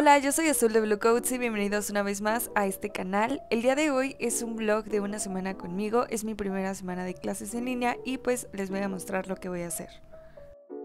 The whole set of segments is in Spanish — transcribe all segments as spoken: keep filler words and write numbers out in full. Hola, yo soy Azul de Blue Codes y bienvenidos una vez más a este canal. El día de hoy es un vlog de una semana conmigo, es mi primera semana de clases en línea y pues les voy a mostrar lo que voy a hacer.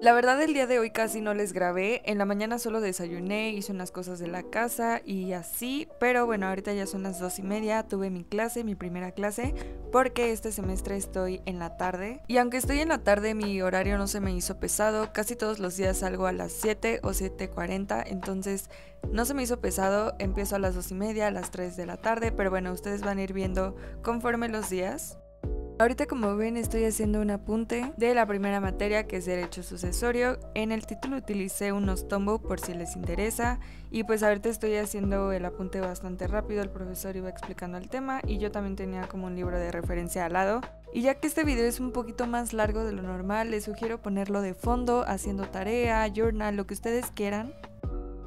La verdad el día de hoy casi no les grabé, en la mañana solo desayuné, hice unas cosas de la casa y así, pero bueno, ahorita ya son las dos y media, tuve mi clase, mi primera clase, porque este semestre estoy en la tarde. Y aunque estoy en la tarde, mi horario no se me hizo pesado, casi todos los días salgo a las siete o siete cuarenta, entonces no se me hizo pesado, empiezo a las dos y media, a las tres de la tarde, pero bueno, ustedes van a ir viendo conforme los días. Ahorita, como ven, estoy haciendo un apunte de la primera materia, que es Derecho Sucesorio. En el título utilicé unos Tombow por si les interesa. Y pues ahorita estoy haciendo el apunte bastante rápido, el profesor iba explicando el tema y yo también tenía como un libro de referencia al lado. Y ya que este video es un poquito más largo de lo normal, les sugiero ponerlo de fondo, haciendo tarea, journal, lo que ustedes quieran.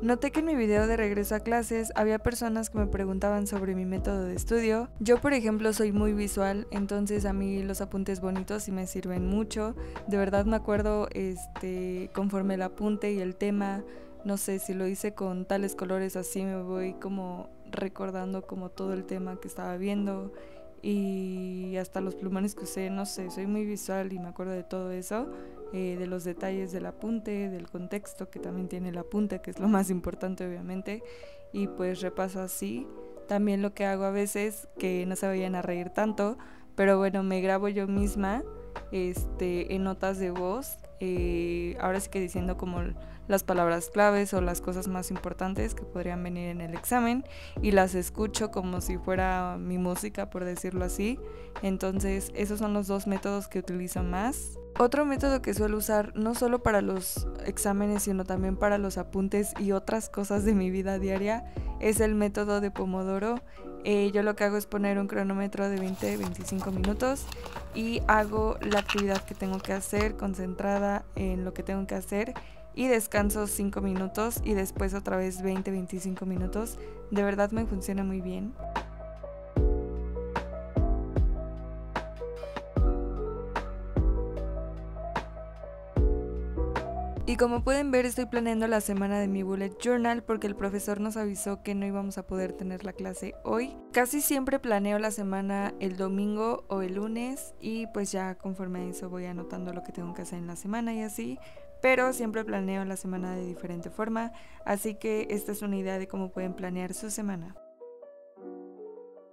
Noté que en mi video de regreso a clases había personas que me preguntaban sobre mi método de estudio. Yo, por ejemplo, soy muy visual, entonces a mí los apuntes bonitos sí me sirven mucho. De verdad me acuerdo este, conforme el apunte y el tema, no sé, si lo hice con tales colores así me voy como recordando como todo el tema que estaba viendo y hasta los plumones que usé, no sé, soy muy visual y me acuerdo de todo eso. Eh, de los detalles del apunte, del contexto que también tiene el apunte, que es lo más importante obviamente, y pues repaso así. También lo que hago a veces, que no se vayan a reír tanto, pero bueno, me grabo yo misma este, en notas de voz, eh, ahora sí que diciendo como las palabras claves o las cosas más importantes que podrían venir en el examen, y las escucho como si fuera mi música, por decirlo así. Entonces esos son los dos métodos que utilizo más. Otro método que suelo usar, no solo para los exámenes, sino también para los apuntes y otras cosas de mi vida diaria, es el método de Pomodoro. Eh, yo lo que hago es poner un cronómetro de veinte a veinticinco minutos y hago la actividad que tengo que hacer, concentrada en lo que tengo que hacer, y descanso cinco minutos y después otra vez veinte a veinticinco minutos. De verdad me funciona muy bien. Y como pueden ver, estoy planeando la semana de mi bullet journal porque el profesor nos avisó que no íbamos a poder tener la clase hoy. Casi siempre planeo la semana el domingo o el lunes y pues ya conforme a eso voy anotando lo que tengo que hacer en la semana y así, pero siempre planeo la semana de diferente forma, así que esta es una idea de cómo pueden planear su semana.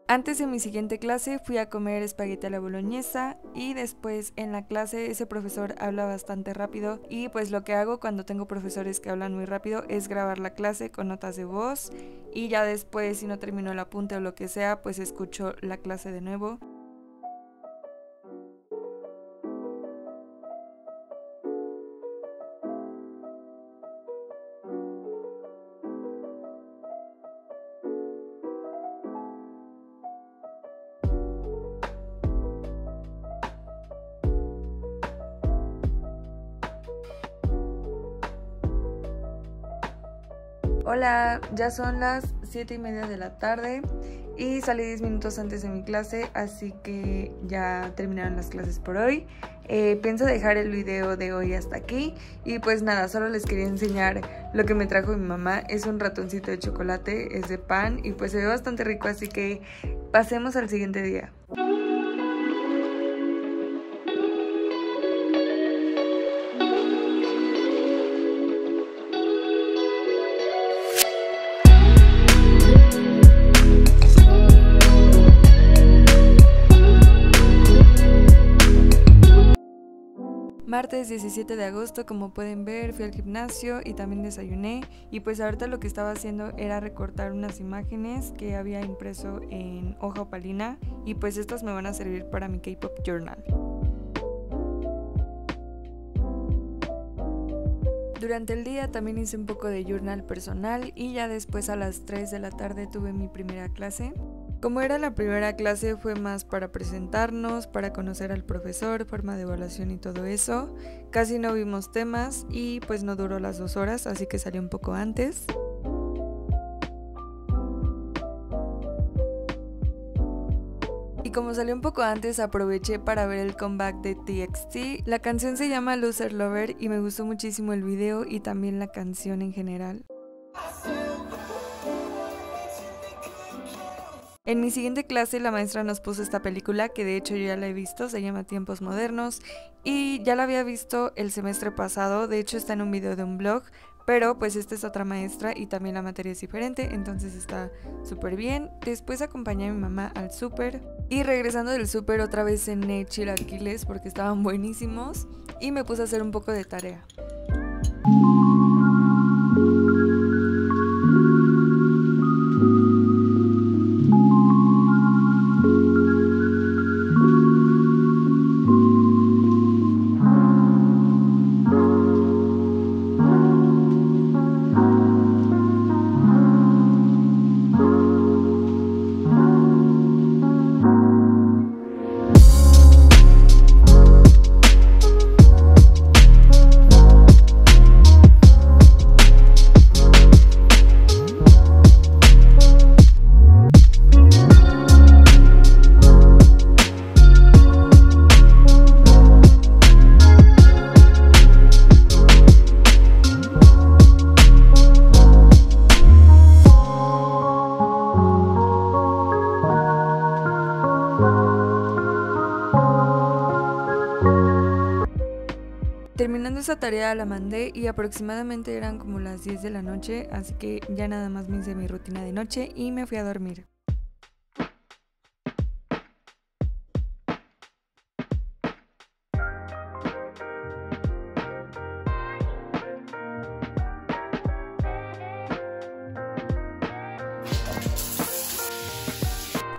Antes de mi siguiente clase fui a comer espagueti a la boloñesa y después en la clase ese profesor habla bastante rápido y pues lo que hago cuando tengo profesores que hablan muy rápido es grabar la clase con notas de voz y ya después, si no termino el apunte o lo que sea, pues escucho la clase de nuevo. Hola, ya son las siete y media de la tarde y salí diez minutos antes de mi clase, así que ya terminaron las clases por hoy. Eh, pienso dejar el video de hoy hasta aquí y pues nada, solo les quería enseñar lo que me trajo mi mamá. Es un ratoncito de chocolate, es de pan y pues se ve bastante rico, así que pasemos al siguiente día. Martes diecisiete de agosto, como pueden ver, fui al gimnasio y también desayuné y pues ahorita lo que estaba haciendo era recortar unas imágenes que había impreso en hoja opalina y pues estas me van a servir para mi K-Pop Journal. Durante el día también hice un poco de journal personal y ya después a las tres de la tarde tuve mi primera clase. Como era la primera clase fue más para presentarnos, para conocer al profesor, forma de evaluación y todo eso. Casi no vimos temas y pues no duró las dos horas, así que salí un poco antes. Como salió un poco antes, aproveché para ver el comeback de T X T. La canción se llama Loser Lover y me gustó muchísimo el video y también la canción en general. En mi siguiente clase la maestra nos puso esta película, que de hecho yo ya la he visto, se llama Tiempos Modernos, y ya la había visto el semestre pasado, de hecho está en un video de un blog, pero pues esta es otra maestra y también la materia es diferente, entonces está súper bien. Después acompañé a mi mamá al súper y regresando del súper otra vez cené chilaquiles porque estaban buenísimos y me puse a hacer un poco de tarea. Terminando esa tarea la mandé y aproximadamente eran como las diez de la noche, así que ya nada más me hice mi rutina de noche y me fui a dormir.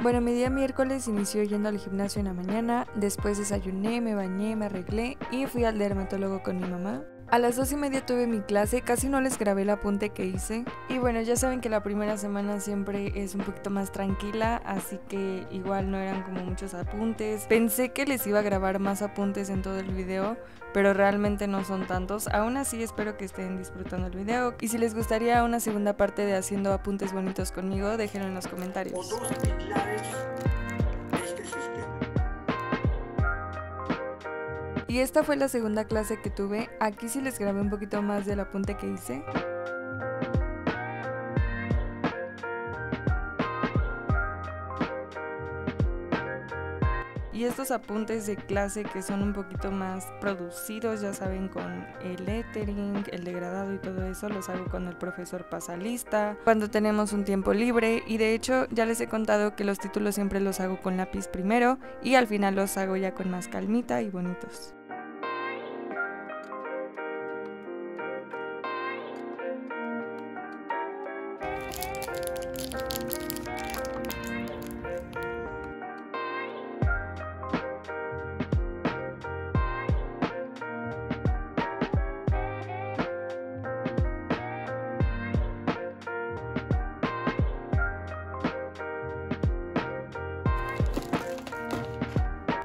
Bueno, mi día miércoles inició yendo al gimnasio en la mañana, después desayuné, me bañé, me arreglé y fui al dermatólogo con mi mamá. A las dos y media tuve mi clase, casi no les grabé el apunte que hice. Y bueno, ya saben que la primera semana siempre es un poquito más tranquila, así que igual no eran como muchos apuntes. Pensé que les iba a grabar más apuntes en todo el video, pero realmente no son tantos. Aún así espero que estén disfrutando el video. Y si les gustaría una segunda parte de haciendo apuntes bonitos conmigo, déjenlo en los comentarios. Y esta fue la segunda clase que tuve, aquí sí les grabé un poquito más del apunte que hice. Y estos apuntes de clase que son un poquito más producidos, ya saben, con el lettering, el degradado y todo eso, los hago cuando el profesor pasa lista, cuando tenemos un tiempo libre. Y de hecho ya les he contado que los títulos siempre los hago con lápiz primero y al final los hago ya con más calmita y bonitos.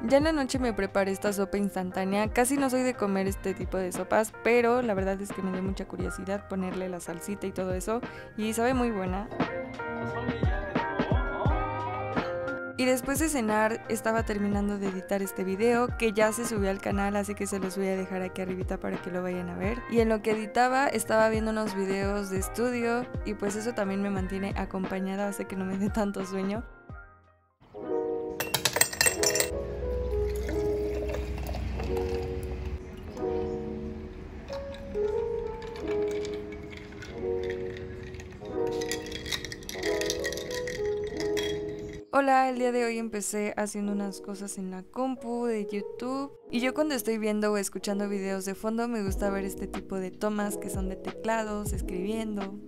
Ya en la noche me preparé esta sopa instantánea, casi no soy de comer este tipo de sopas, pero la verdad es que me dio mucha curiosidad ponerle la salsita y todo eso, y sabe muy buena. Y después de cenar estaba terminando de editar este video, que ya se subió al canal, así que se los voy a dejar aquí arribita para que lo vayan a ver. Y en lo que editaba estaba viendo unos videos de estudio, y pues eso también me mantiene acompañada, hace que no me dé tanto sueño. Hola, el día de hoy empecé haciendo unas cosas en la compu de YouTube y yo cuando estoy viendo o escuchando videos de fondo me gusta ver este tipo de tomas que son de teclados, escribiendo.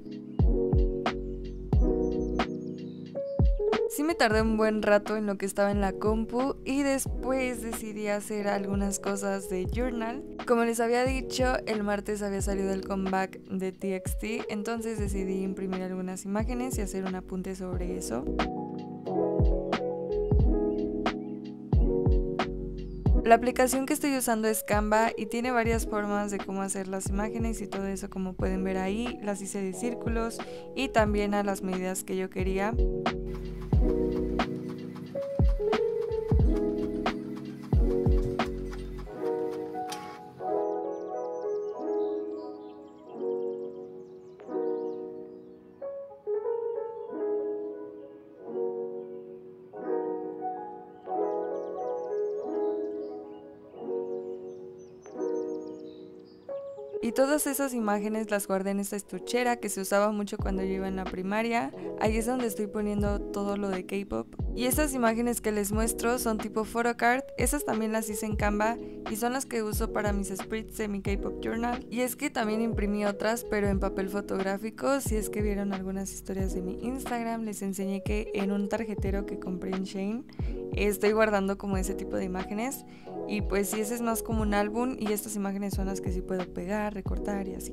Sí me tardé un buen rato en lo que estaba en la compu y después decidí hacer algunas cosas de journal. Como les había dicho, el martes había salido el comeback de T X T, entonces decidí imprimir algunas imágenes y hacer un apunte sobre eso. La aplicación que estoy usando es Canva y tiene varias formas de cómo hacer las imágenes y todo eso, como pueden ver ahí. Las hice de círculos y también a las medidas que yo quería. Y todas esas imágenes las guardé en esta estuchera que se usaba mucho cuando yo iba en la primaria. Ahí es donde estoy poniendo todo lo de K-pop. Y estas imágenes que les muestro son tipo photocard. Esas también las hice en Canva y son las que uso para mis spreads de mi K-pop journal. Y es que también imprimí otras, pero en papel fotográfico. Si es que vieron algunas historias de mi Instagram, les enseñé que en un tarjetero que compré en Shein estoy guardando como ese tipo de imágenes. Y pues si ese es más como un álbum, y estas imágenes son las que sí puedo pegar, recortar y así.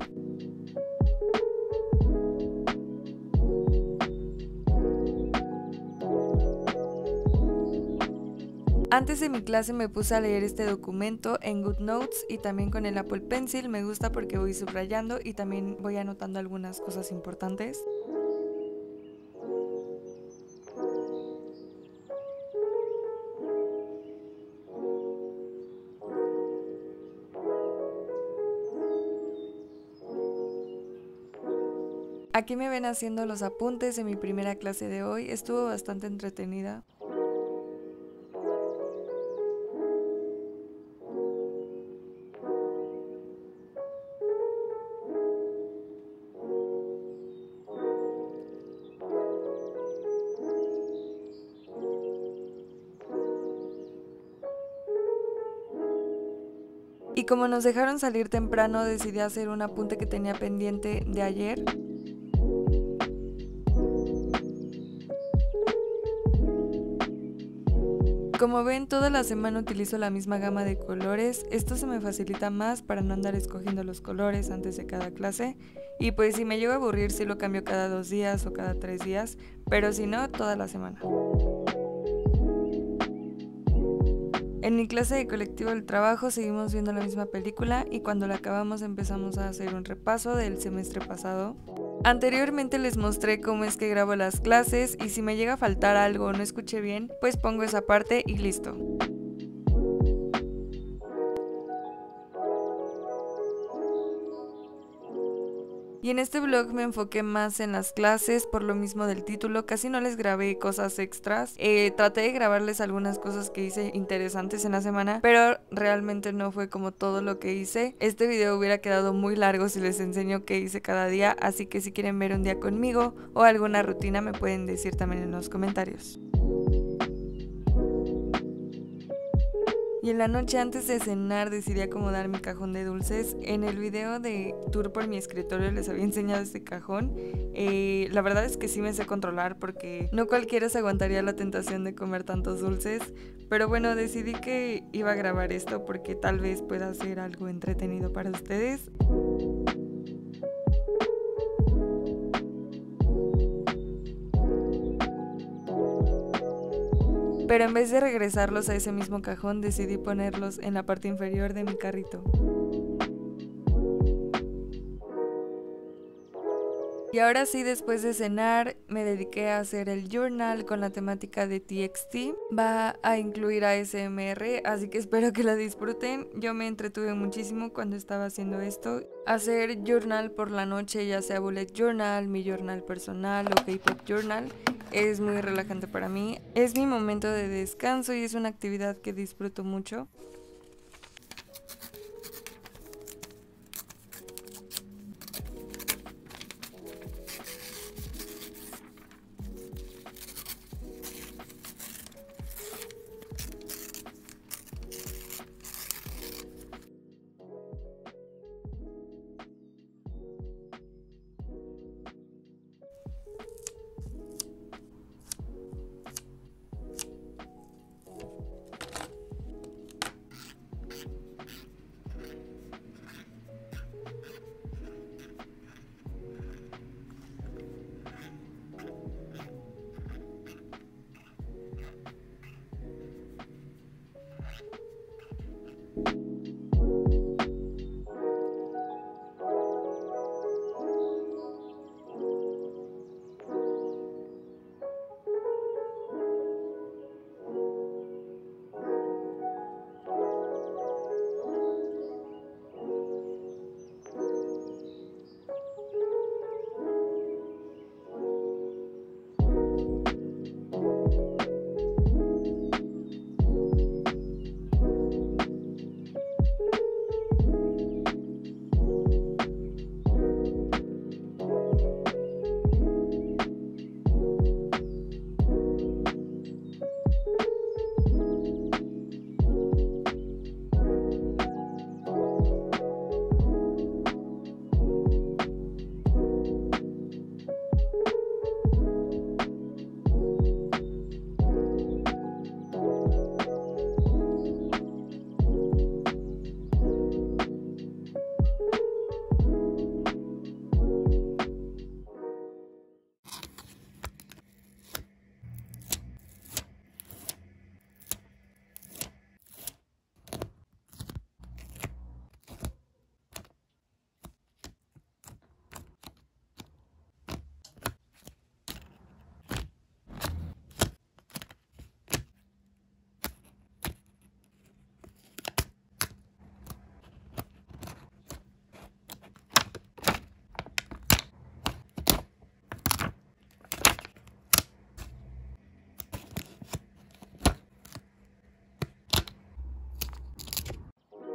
Antes de mi clase me puse a leer este documento en GoodNotes y también con el Apple Pencil. Me gusta porque voy subrayando y también voy anotando algunas cosas importantes. Aquí me ven haciendo los apuntes de mi primera clase de hoy. Estuvo bastante entretenida. Y como nos dejaron salir temprano, decidí hacer un apunte que tenía pendiente de ayer. Como ven, toda la semana utilizo la misma gama de colores. Esto se me facilita más para no andar escogiendo los colores antes de cada clase. Y pues si me llego a aburrir, sí lo cambio cada dos días o cada tres días, pero si no, toda la semana. En mi clase de colectivo del trabajo seguimos viendo la misma película y cuando la acabamos empezamos a hacer un repaso del semestre pasado. Anteriormente les mostré cómo es que grabo las clases y si me llega a faltar algo o no escuché bien, pues pongo esa parte y listo. Y en este vlog me enfoqué más en las clases, por lo mismo del título, casi no les grabé cosas extras. Eh, traté de grabarles algunas cosas que hice interesantes en la semana, pero realmente no fue como todo lo que hice. Este video hubiera quedado muy largo si les enseño qué hice cada día, así que si quieren ver un día conmigo o alguna rutina me pueden decir también en los comentarios. Y en la noche antes de cenar decidí acomodar mi cajón de dulces. En el video de tour por mi escritorio les había enseñado este cajón. Eh, la verdad es que sí me sé controlar porque no cualquiera se aguantaría la tentación de comer tantos dulces. Pero bueno, decidí que iba a grabar esto porque tal vez pueda hacer algo entretenido para ustedes. Pero en vez de regresarlos a ese mismo cajón, decidí ponerlos en la parte inferior de mi carrito. Y ahora sí, después de cenar, me dediqué a hacer el journal con la temática de T X T. Va a incluir A S M R, así que espero que la disfruten. Yo me entretuve muchísimo cuando estaba haciendo esto. Hacer journal por la noche, ya sea bullet journal, mi journal personal o K-pop journal, es muy relajante para mí. Es mi momento de descanso y es una actividad que disfruto mucho.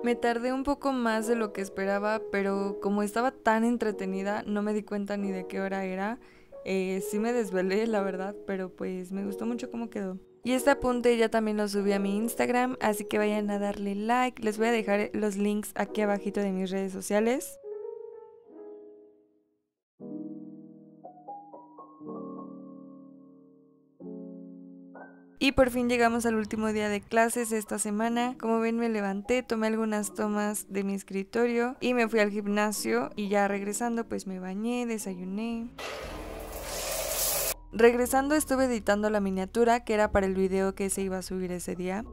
Me tardé un poco más de lo que esperaba, pero como estaba tan entretenida, no me di cuenta ni de qué hora era. Eh, sí me desvelé, la verdad, pero pues me gustó mucho cómo quedó. Y este apunte ya también lo subí a mi Instagram, así que vayan a darle like. Les voy a dejar los links aquí abajito de mis redes sociales. Y por fin llegamos al último día de clases esta semana. Como ven, me levanté, tomé algunas tomas de mi escritorio y me fui al gimnasio, y ya regresando pues me bañé, desayuné. Regresando estuve editando la miniatura que era para el video que se iba a subir ese día.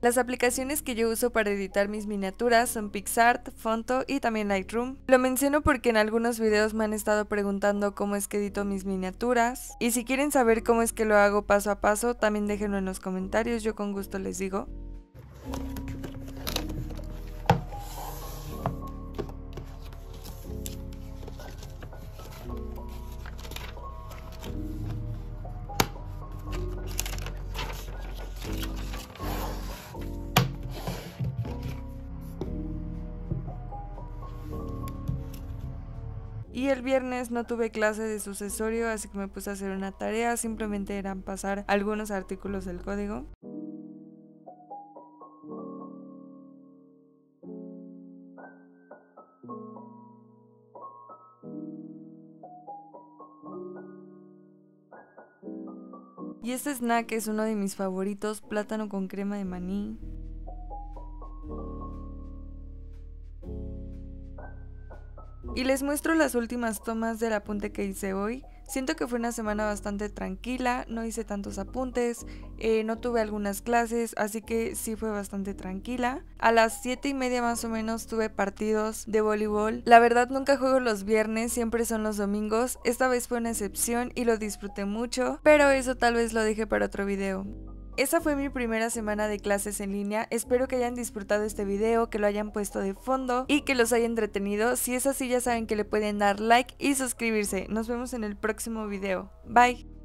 Las aplicaciones que yo uso para editar mis miniaturas son PixArt, Fonto y también Lightroom. Lo menciono porque en algunos videos me han estado preguntando cómo es que edito mis miniaturas. Y si quieren saber cómo es que lo hago paso a paso, también déjenlo en los comentarios, yo con gusto les digo. Y el viernes no tuve clase de sucesorio, así que me puse a hacer una tarea, simplemente eran pasar algunos artículos del código. Y este snack es uno de mis favoritos, plátano con crema de maní. Y les muestro las últimas tomas del apunte que hice hoy. Siento que fue una semana bastante tranquila, no hice tantos apuntes, eh, no tuve algunas clases, así que sí fue bastante tranquila. A las siete y media más o menos tuve partidos de voleibol. La verdad nunca juego los viernes, siempre son los domingos. Esta vez fue una excepción y lo disfruté mucho, pero eso tal vez lo deje para otro video. Esa fue mi primera semana de clases en línea, espero que hayan disfrutado este video, que lo hayan puesto de fondo y que los haya entretenido. Si es así ya saben que le pueden dar like y suscribirse. Nos vemos en el próximo video. Bye.